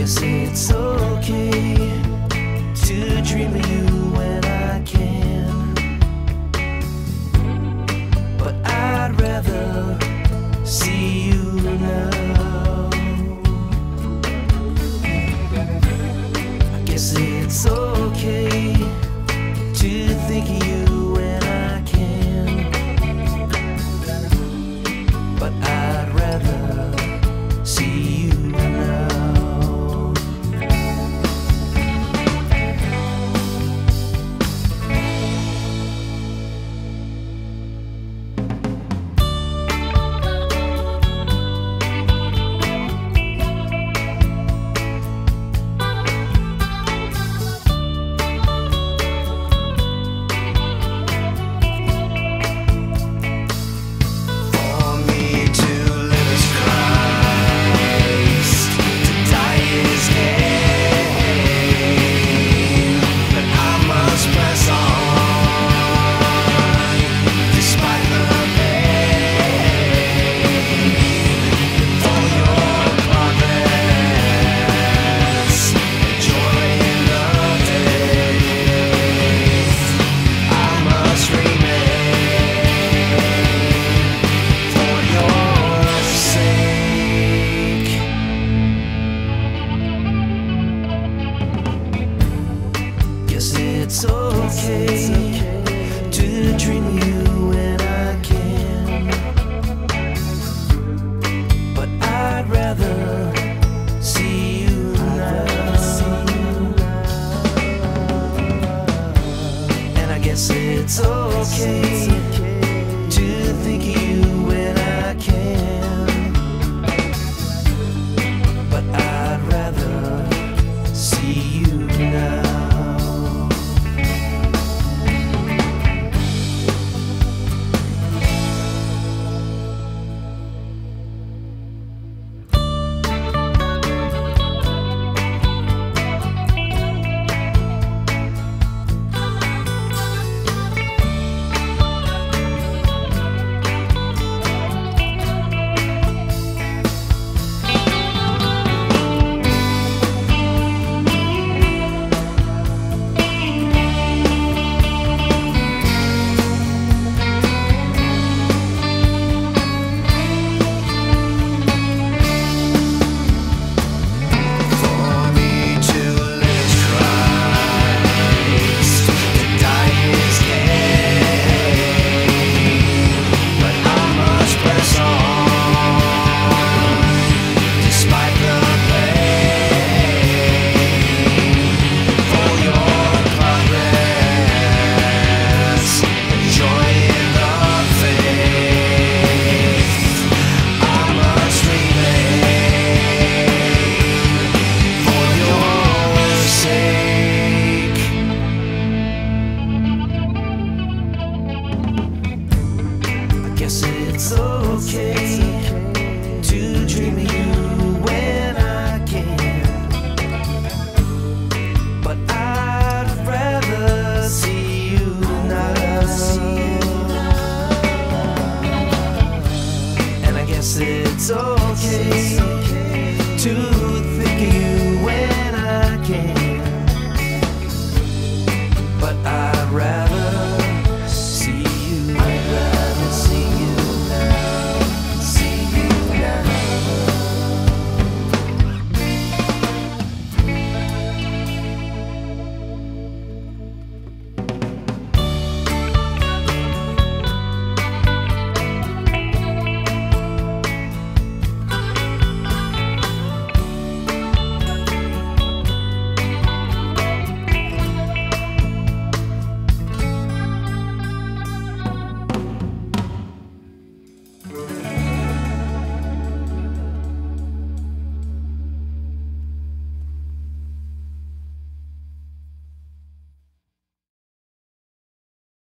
Guess it's okay to dream of you when I can, but I'd rather see you now. I guess it's okay to think of you when I can, but I'd rather see you now. It's okay, it's okay to dream you when I can, but I'd rather see you now. And I guess it's okay, it's okay to think of you when I can, but I'd rather see you now. It's okay, it's okay to dream of you when I can, but I'd rather see you now. And I guess it's okay to